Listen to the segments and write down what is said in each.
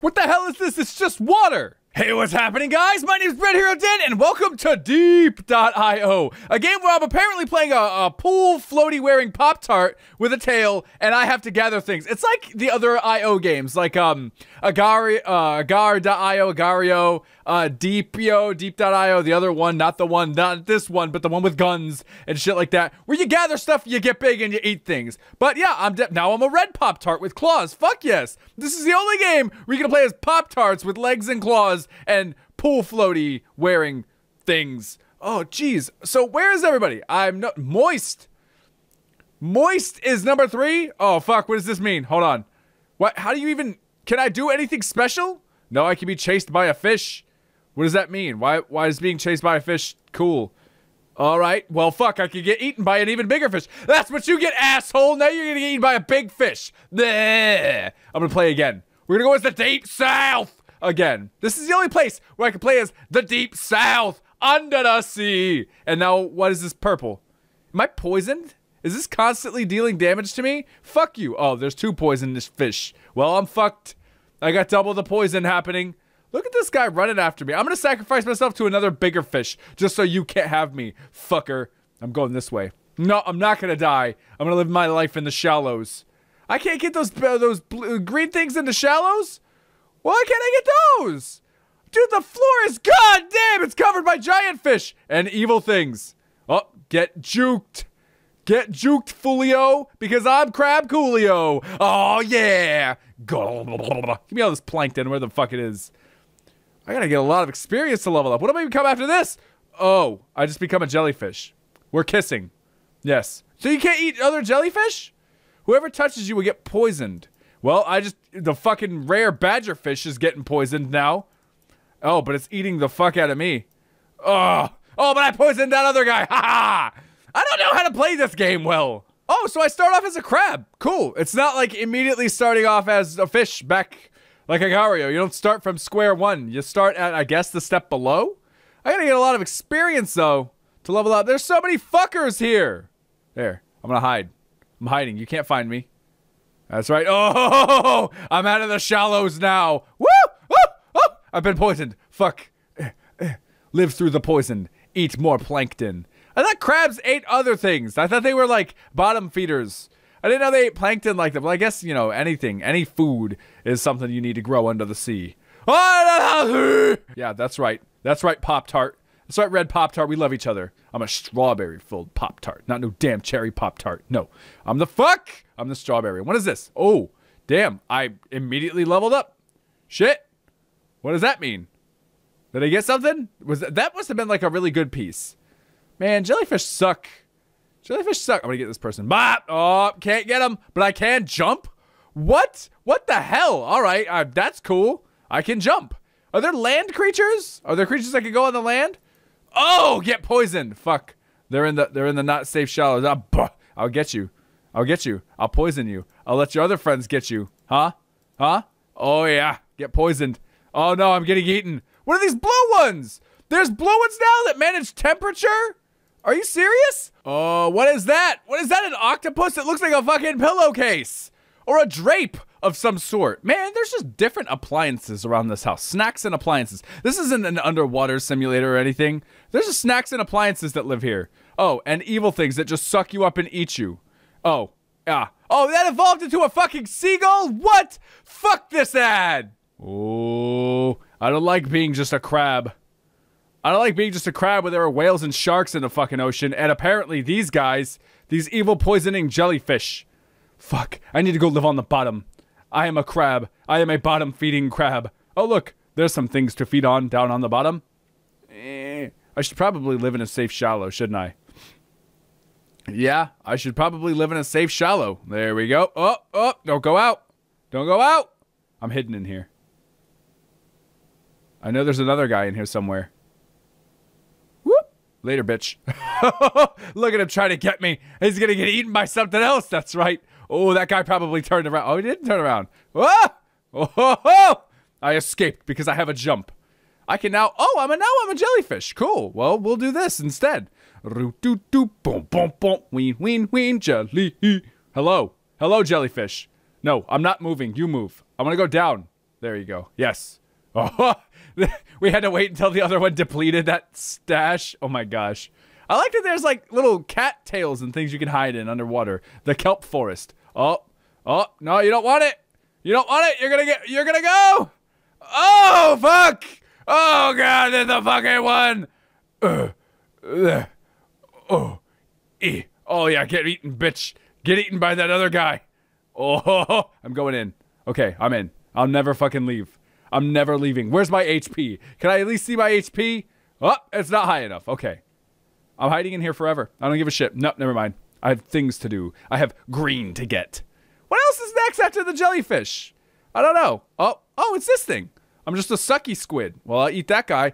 What the hell is this? It's just water! Hey, what's happening, guys? My name is BreadHeroDan, and welcome to Deep.io, a game where I'm apparently playing a pool floaty-wearing Pop-Tart with a tail, and I have to gather things. It's like the other I.O. games, like Agar.io, Agar.io, Deep.io, Deep.io, the other one, not the one, not this one, but the one with guns and shit like that, where you gather stuff, you get big, and you eat things. But yeah, now I'm a red Pop-Tart with claws. Fuck yes! This is the only game where you can play as Pop-Tarts with legs and claws and pool floaty wearing things. Oh geez. So where is everybody? I'm not moist. Moist is number 3. Oh fuck, what does this mean? Hold on. What, how do you even, can I do anything special? No, I can be chased by a fish. What does that mean? Why is being chased by a fish cool? All right. Well, fuck, I could get eaten by an even bigger fish. That's what you get, asshole. Now you're gonna get eaten by a big fish. Bleh. I'm gonna play again. We're gonna go as the Deep South. Again, this is the only place where I can play as the Deep South under the sea. And now, what is this purple? Am I poisoned? Is this constantly dealing damage to me? Fuck you. Oh, there's 2 poisonous fish. Well, I'm fucked. I got double the poison happening. Look at this guy running after me. I'm gonna sacrifice myself to another bigger fish just so you can't have me, fucker. I'm going this way. No, I'm not gonna die. I'm gonna live my life in the shallows. I can't get those blue, green things in the shallows? Why can't I get those? Dude, the floor is goddamn, it's covered by giant fish and evil things. Oh, get juked. Get juked, Fulio, because I'm Crab Coolio. Oh, yeah. Give me all this plankton, where the fuck it is. I gotta get a lot of experience to level up. What do I become after this? Oh, I just become a jellyfish. We're kissing. Yes. So you can't eat other jellyfish? Whoever touches you will get poisoned. Well, the fucking rare badgerfish is getting poisoned now. Oh, but it's eating the fuck out of me. Oh, but I poisoned that other guy. Ha ha! I don't know how to play this game well. Oh, so I start off as a crab. Cool. It's not like immediately starting off as a fish back like Agar.io. You don't start from square one. You start at, I guess, the step below. I gotta get a lot of experience, though, to level up. There's so many fuckers here. There. I'm gonna hide. I'm hiding. You can't find me. That's right. Oh, I'm out of the shallows now. Woo! Oh, oh, I've been poisoned. Fuck. Live through the poison. Eat more plankton. I thought crabs ate other things. I thought they were like bottom feeders. I didn't know they ate plankton like that. Well, I guess, you know, anything, any food is something you need to grow under the sea. Yeah, that's right. That's right, Pop-Tart. That's right, red Pop-Tart. We love each other. I'm a strawberry-filled Pop-Tart. Not no damn cherry Pop-Tart. No. I'm the fuck! I'm the strawberry. What is this? Oh, damn. I immediately leveled up. Shit. What does that mean? Did I get something? That must have been like a really good piece. Man, jellyfish suck. Jellyfish suck. I'm gonna get this person. Bop! Oh, can't get him, but I can jump? What? What the hell? All right, that's cool. I can jump. Are there land creatures? Are there creatures that can go on the land? Oh, get poisoned. Fuck. They're in the not safe shallows. I'll get you. I'll get you. I'll poison you. I'll let your other friends get you. Huh? Huh? Oh yeah. Get poisoned. Oh no, I'm getting eaten. What are these blue ones? There's blue ones now that manage temperature? Are you serious? Oh, what is that? What is that, an octopus? It looks like a fucking pillowcase. Or a drape of some sort. Man, there's just different appliances around this house. Snacks and appliances. This isn't an underwater simulator or anything. There's just snacks and appliances that live here. Oh, and evil things that just suck you up and eat you. Oh, yeah. Oh, that evolved into a fucking seagull? What? Fuck this ad! Oh, I don't like being just a crab. I don't like being just a crab where there are whales and sharks in the fucking ocean, and apparently these guys, these evil poisoning jellyfish. Fuck, I need to go live on the bottom. I am a crab. I am a bottom feeding crab. Oh look, there's some things to feed on down on the bottom. I should probably live in a safe shallow, shouldn't I? Yeah, I should probably live in a safe shallow. There we go. Oh, oh, don't go out. Don't go out. I'm hidden in here. I know there's another guy in here somewhere. Whoop. Later, bitch. Look at him trying to get me. He's gonna get eaten by something else. That's right. Oh, that guy probably turned around. Oh, he didn't turn around. Whoa! Oh, ho, ho! I escaped because I have a jump. I can now. Oh, now I'm a jellyfish. Cool. Well, we'll do this instead. Root doo doo boom boom boom. Ween ween ween jelly. Hello, hello jellyfish. No, I'm not moving. You move. I'm gonna go down. There you go. Yes. Oh, we had to wait until the other one depleted that stash. Oh my gosh. I like that there's like little cat tails and things you can hide in underwater. The kelp forest. Oh, oh, no, you don't want it. You don't want it. You're gonna go. Oh, fuck. Oh God, there's the fucking one. Oh, oh yeah, get eaten, bitch. Get eaten by that other guy. Oh, I'm going in. Okay, I'm in. I'll never fucking leave. I'm never leaving. Where's my HP? Can I at least see my HP? Oh, it's not high enough. Okay. I'm hiding in here forever. I don't give a shit. Nope, never mind. I have things to do. I have green to get. What else is next after the jellyfish? I don't know. Oh, oh, it's this thing. I'm just a sucky squid. Well, I'll eat that guy.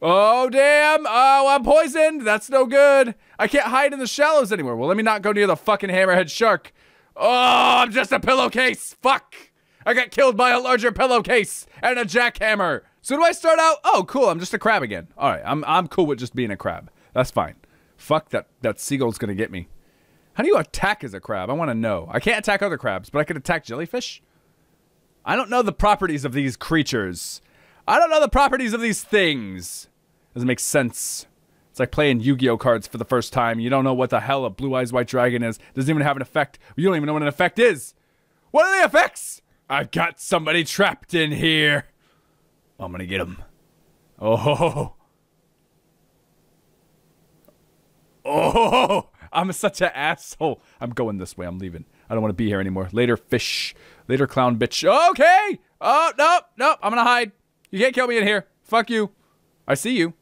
Oh, damn. Oh, I'm poisoned. That's no good. I can't hide in the shallows anywhere. Well, let me not go near the fucking hammerhead shark. Oh, I'm just a pillowcase. Fuck. I got killed by a larger pillowcase and a jackhammer. So do I start out? Oh, cool. I'm just a crab again. All right. I'm cool with just being a crab. That's fine. Fuck that. That seagull's going to get me. How do you attack as a crab? I want to know. I can't attack other crabs, but I can attack jellyfish. I don't know the properties of these creatures. I don't know the properties of these things. Doesn't make sense. It's like playing Yu-Gi-Oh cards for the first time. You don't know what the hell a blue-eyes white dragon is. Doesn't even have an effect. You don't even know what an effect is. What are the effects? I've got somebody trapped in here. I'm gonna get him. Oh. Oh, I'm such an asshole. I'm going this way. I'm leaving. I don't want to be here anymore. Later, fish. Later, clown bitch. Okay. Oh, nope, nope. I'm gonna hide. You can't kill me in here. Fuck you. I see you.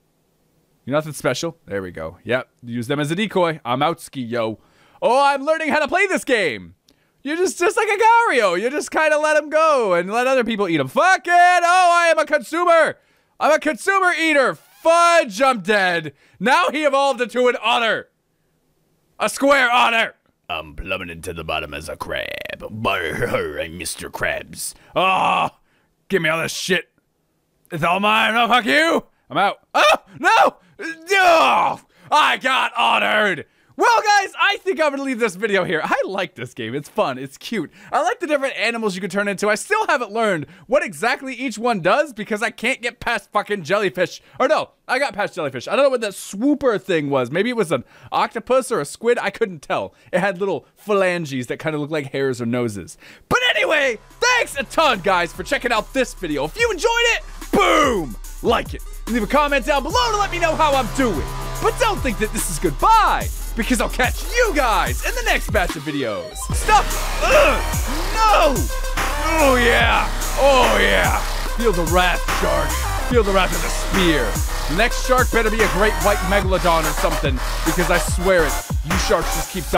You're nothing special. There we go. Yep. Use them as a decoy. I'm out, ski, yo. Oh, I'm learning how to play this game. You're just like Agar.io. You just kind of let them go and let other people eat them. Fuck it! Oh, I am a consumer. I'm a consumer eater. Fudge, I'm dead. Now he evolved into an otter. A square otter. I'm plummeting to the bottom as a crab. Brr, I'm Mr. Krabs. Oh, give me all this shit. It's all mine. Oh, fuck you. I'm out. Oh, no. Oh, I got ottered. Well, guys, I think I'm gonna leave this video here. I like this game. It's fun. It's cute. I like the different animals you can turn into. I still haven't learned what exactly each one does because I can't get past fucking jellyfish. Or no, I got past jellyfish. I don't know what that swooper thing was. Maybe it was an octopus or a squid. I couldn't tell. It had little phalanges that kind of looked like hairs or noses. But anyway, thanks a ton, guys, for checking out this video. If you enjoyed it, boom, like it. Leave a comment down below to let me know how I'm doing. But don't think that this is goodbye, because I'll catch you guys in the next batch of videos. Stop! Ugh! No! Oh yeah! Oh yeah! Feel the wrath, shark. Feel the wrath of the spear. The next shark better be a great white megalodon or something, because I swear it, you sharks just keep dying.